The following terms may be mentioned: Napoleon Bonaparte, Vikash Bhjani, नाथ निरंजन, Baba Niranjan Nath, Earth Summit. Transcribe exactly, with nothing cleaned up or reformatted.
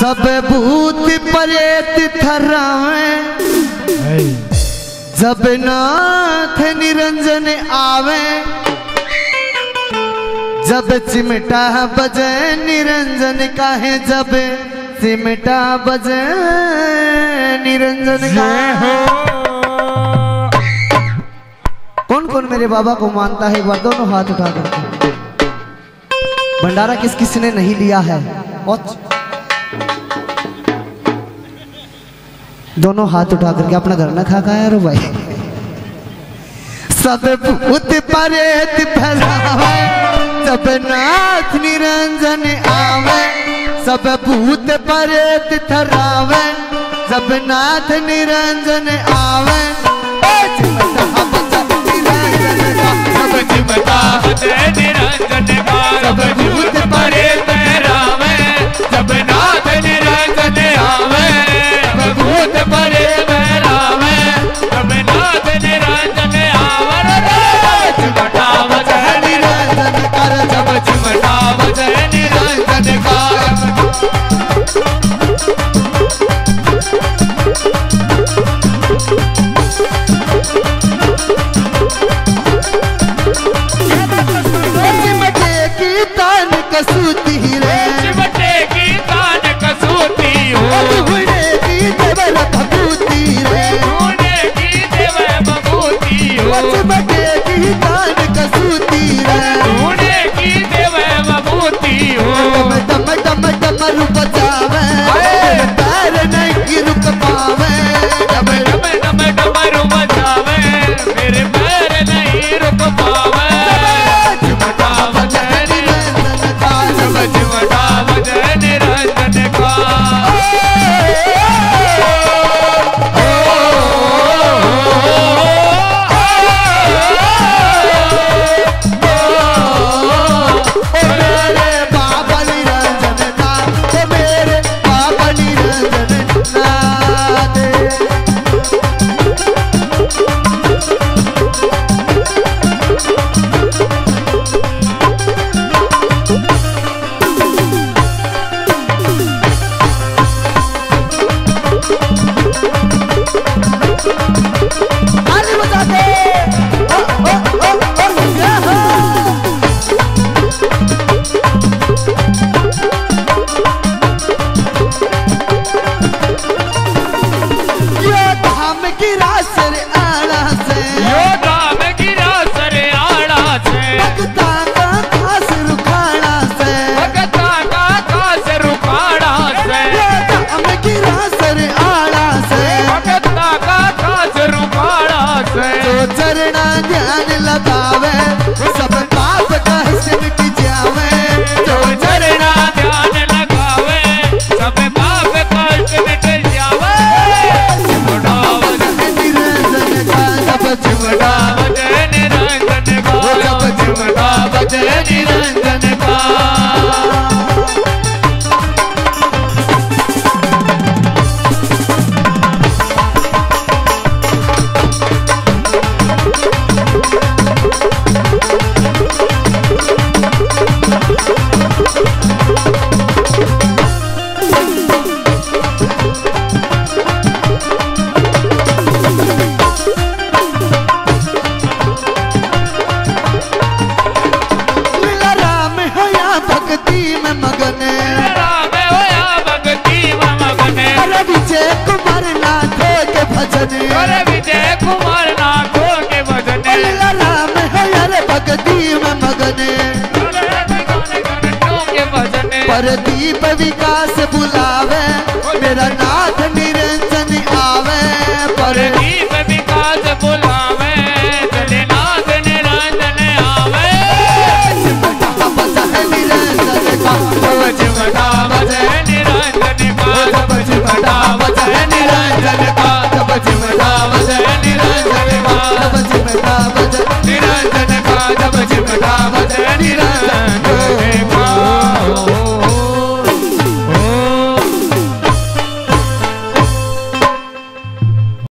सब भूत प्रेत थर्रावे, जब नाथ निरंजन आवे, जब चिमटा बजे निरंजन काहे, जब चिमटा बजे निरंजन काहे। कौन कौन मेरे बाबा को मानता है, एक बार दोनों हाथ उठा करके। भंडारा किस किसने नहीं लिया है, और दोनों हाथ उठा करके अपना घर न खा खाया। भाई सब भूत प्रेत थर्रावे, जब नाथ निरंजन आवे, सब भूत प्रेत थर्रावे, जब नाथ निरंजन आवे। सब भूत प्रेत थर्रावे, जब नाथ निरंजन आवे, सब भूत प्रेत थर्रावे, जब नाथ निरंजन आवे। चिमटा बजे निरंजन कर, जब चिमटा बजे निरंजन कर। चिमटे की तान कसूती रे, चिमटे की तान कसूती हो, ढूंढे की देवर भभूती रे, ढूंढे की देवर भभूती हो, चिमटे की तान कसूती रे, ढूंढे की देवर भभूती हो। डम डम डमरू बजावे, पैर नहीं रुक पावे, डम डम डम डमरू बजावे, मेरे पैर नहीं रुक पावे। प्रदीप विकास बुलावे, मेरा नाथ निरंजन आवे, प्रदीप विकास बुलावे, मेरे नाथ निरंजन आवे। चिमटा बजे निरंजन का, चिमटा बजे निरंजन का, चिमटा बजे निरंजन का, चिमटा बजे निरंजन का।